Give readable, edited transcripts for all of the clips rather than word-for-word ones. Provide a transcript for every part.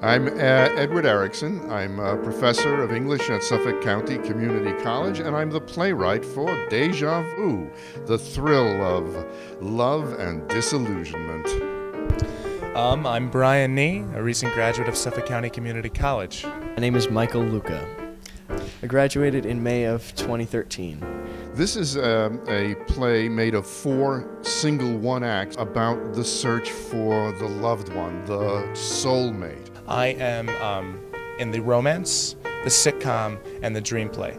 I'm Edward Eriksson. I'm a professor of English at Suffolk County Community College, and I'm the playwright for Deja Vu, The Thrill of Love and Disillusionment. I'm Brian Nee, a recent graduate of Suffolk County Community College. My name is Michael Luca. I graduated in May of 2013. This is a play made of four single one acts about the search for the loved one, the soulmate. I am in the romance, the sitcom, and the dream play.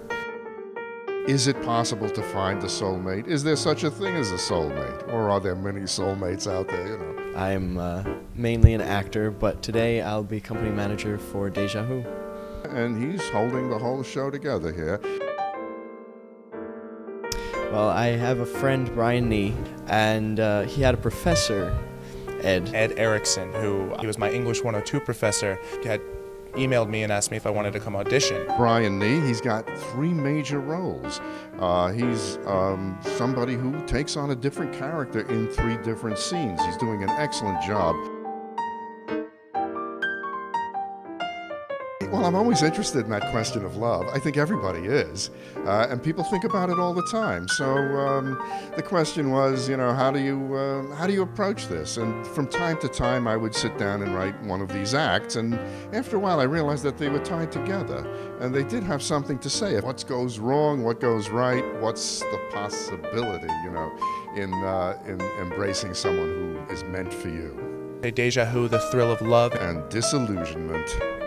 Is it possible to find the soulmate? Is there such a thing as a soulmate? Or are there many soulmates out there, you know? I'm mainly an actor, but today I'll be company manager for Deja Who. And he's holding the whole show together here. Well, I have a friend, Brian Nee, and he had a professor, Ed Eriksson, who he was my English 102 professor, had emailed me and asked me if I wanted to come audition. Brian Nee, he's got three major roles. He's somebody who takes on a different character in three different scenes. He's doing an excellent job. Well, I'm always interested in that question of love. I think everybody is, and people think about it all the time. So the question was, you know, how do you approach this? And from time to time, I would sit down and write one of these acts, and after a while, I realized that they were tied together, and they did have something to say. What goes wrong? What goes right? What's the possibility, you know, in embracing someone who is meant for you? Deja Who, The Thrill of Love and Disillusionment.